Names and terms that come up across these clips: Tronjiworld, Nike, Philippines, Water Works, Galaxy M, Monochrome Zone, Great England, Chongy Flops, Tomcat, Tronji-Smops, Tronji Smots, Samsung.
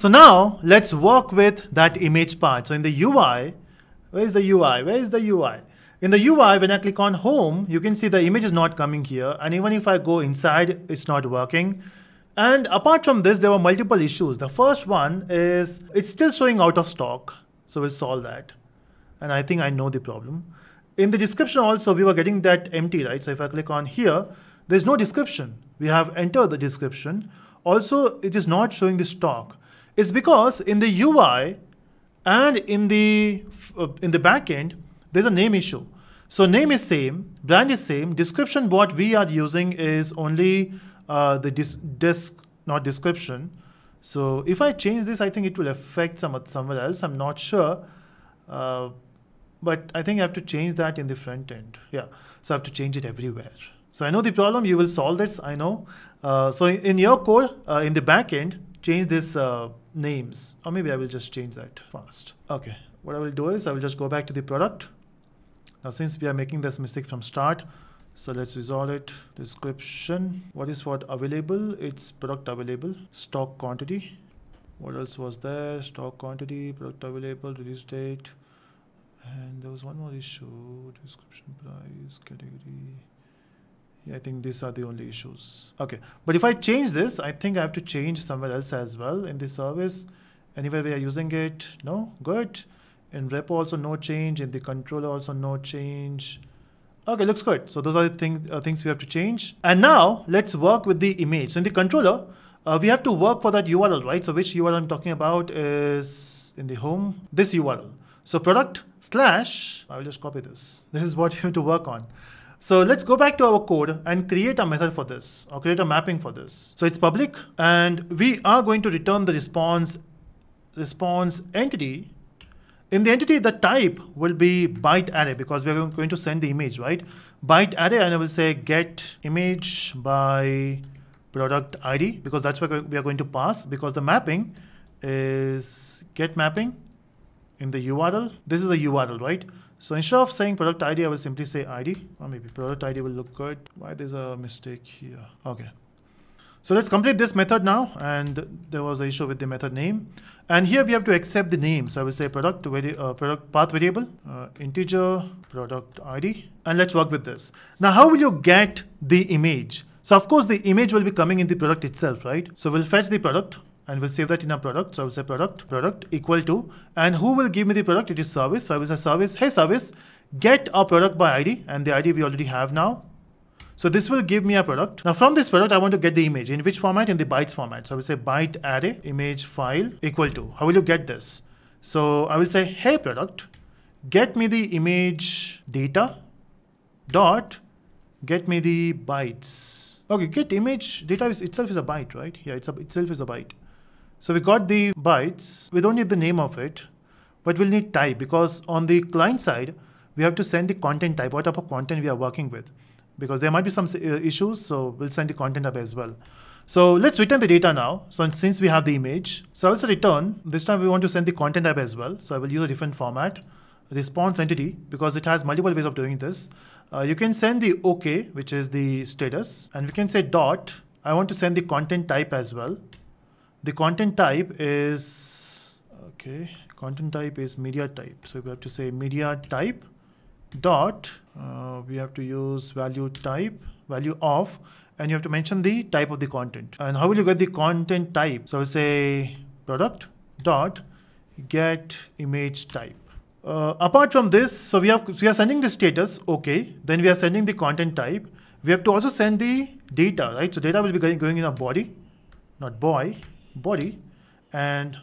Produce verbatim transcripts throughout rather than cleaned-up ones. So now let's work with that image part. So in the U I, where is the U I? Where is the U I? In the U I, when I click on home, you can see the image is not coming here. And even if I go inside, it's not working. And apart from this, there were multiple issues. The first one is it's still showing out of stock. So we'll solve that. And I think I know the problem. In the description also, we were getting that empty, right? So if I click on here, there's no description. We have entered the description. Also, it is not showing the stock. It's because in the U I and in the, uh, in the backend, there's a name issue. So name is same, brand is same, description what we are using is only uh, the disc, not description. So if I change this, I think it will affect some, somewhere else. I'm not sure, uh, but I think I have to change that in the front end. Yeah, so I have to change it everywhere. So I know the problem, you will solve this, I know. Uh, so in, in your code, uh, in the backend, change this uh, names, or maybe I will just change that fast. Okay, what I will do is I will just go back to the product. Now, since we are making this mistake from start, so let's resolve it. Description, what is what available? It's product available, stock quantity. What else was there? Stock quantity, product available, release date. And there was one more issue, description, price, category. Yeah, I think these are the only issues. Okay, but if I change this, I think I have to change somewhere else as well in the service. Anywhere we are using it, no, good. In repo also no change, in the controller also no change. Okay, looks good. So those are the thing, uh, things we have to change. And now let's work with the image. So in the controller, uh, we have to work for that U R L, right? So which U R L I'm talking about is in the home, this U R L. So product slash, I will just copy this. This is what you have to work on. So let's go back to our code and create a method for this, or create a mapping for this. So it's public, and we are going to return the response, response entity. In the entity, the type will be byte array because we're going to send the image, right? Byte array, and I will say get image by product I D because that's what we are going to pass because the mapping is get mapping in the U R L. This is the U R L, right? So instead of saying product I D, I will simply say I D, or maybe product I D will look good. Why there's a mistake here? Okay. So let's complete this method now. And there was an issue with the method name. And here we have to accept the name. So I will say product, uh, product path variable, uh, integer, product I D, and let's work with this. Now, how will you get the image? So of course the image will be coming in the product itself, right? So we'll fetch the product and we'll save that in our product. So I will say product, product equal to, and who will give me the product? It is service. So I will say service, hey service, get our product by I D, and the I D we already have now. So this will give me a product. Now from this product, I want to get the image. In which format? In the bytes format. So I will say byte array image file equal to. How will you get this? So I will say, hey product, get me the image data dot, get me the bytes. Okay, get image data is itself is a byte, right? Yeah, it's a, itself is a byte. So we got the bytes. We don't need the name of it, but we'll need type because on the client side, we have to send the content type, what type of content we are working with, because there might be some issues, so we'll send the content up as well. So let's return the data now, so since we have the image. So I'll say return, this time we want to send the content up as well, so I will use a different format, response entity, because it has multiple ways of doing this. Uh, you can send the OK, which is the status, and we can say dot, I want to send the content type as well. The content type is, okay, content type is media type, so we have to say media type, dot, uh, we have to use value type, value of, and you have to mention the type of the content. And how will you get the content type? So I'll say product dot get image type. Uh, apart from this, so we have we are sending the status, okay, then we are sending the content type. We have to also send the data, right? So data will be going, going in a body, not boy, body, and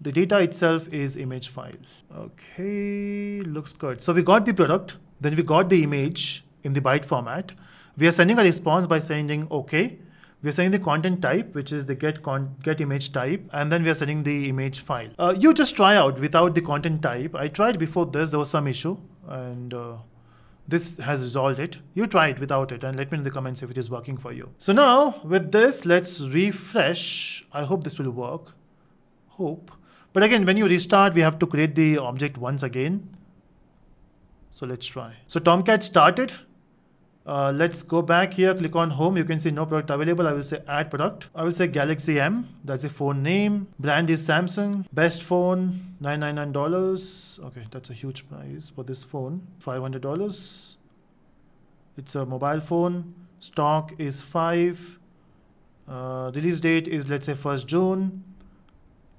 the data itself is image file. Okay, looks good. So we got the product, then we got the image in the byte format. We are sending a response by sending okay. We are sending the content type, which is the get, con get image type, and then we are sending the image file. Uh, you just try out without the content type. I tried before this, there was some issue, and uh, this has resolved it. You try it without it, and let me know in the comments if it is working for you. So now with this, let's refresh. I hope this will work, hope. But again, when you restart, we have to create the object once again. So let's try. So Tomcat started. Uh, let's go back here, click on home. You can see no product available. I will say add product. I will say Galaxy M. That's a phone name. Brand is Samsung. Best phone, nine hundred ninety-nine dollars. Okay, that's a huge price for this phone. five hundred dollars. It's a mobile phone. Stock is five. Uh, release date is, let's say, first June.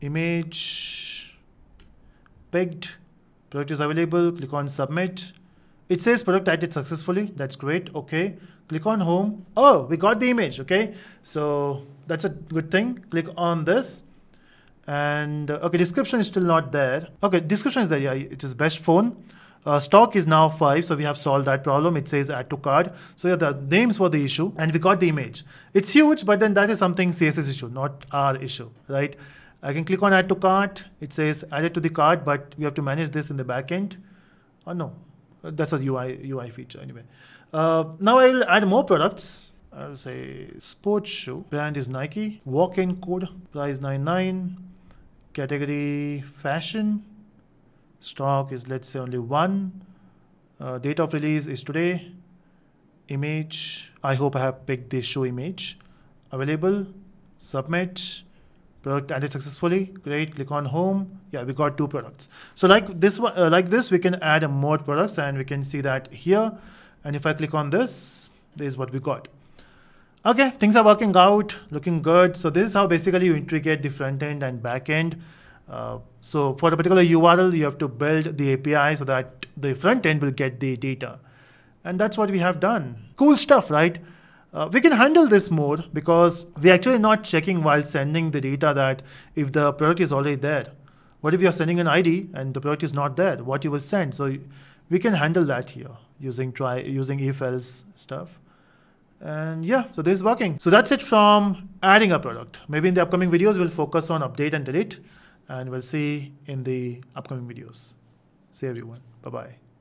Image picked. Product is available. Click on submit. It says product added successfully. That's great. Okay. Click on home. Oh, we got the image. Okay. So that's a good thing. Click on this. And okay, description is still not there. Okay, description is there. Yeah, it is best phone. Uh, stock is now five. So we have solved that problem. It says add to card. So yeah, the names were the issue and we got the image. It's huge, but then that is something C S S issue, not our issue, right? I can click on add to cart. It says added to the cart, but we have to manage this in the backend. Oh no, that's a U I U I feature anyway. Uh, now I will add more products. I'll say sports shoe. Brand is Nike. Walk-in code. Price ninety-nine. Category fashion. Stock is, let's say, only one. Uh, date of release is today. Image. I hope I have picked the shoe image. Available. Submit. Product added successfully. Great. Click on home. Yeah, we got two products. So like this one, uh, like this, we can add more products and we can see that here. And if I click on this, this is what we got. Okay, things are working out, looking good. So this is how basically you integrate the front end and back end. Uh, so for a particular U R L, you have to build the A P I so that the front end will get the data. And that's what we have done. Cool stuff, right? Uh, we can handle this more because we're actually not checking while sending the data that if the product is already there. What if you're sending an I D and the product is not there? What you will send? So we can handle that here using try using if-else stuff. And yeah, so this is working. So that's it from adding a product. Maybe in the upcoming videos, we'll focus on update and delete, and we'll see in the upcoming videos. See everyone. Bye-bye.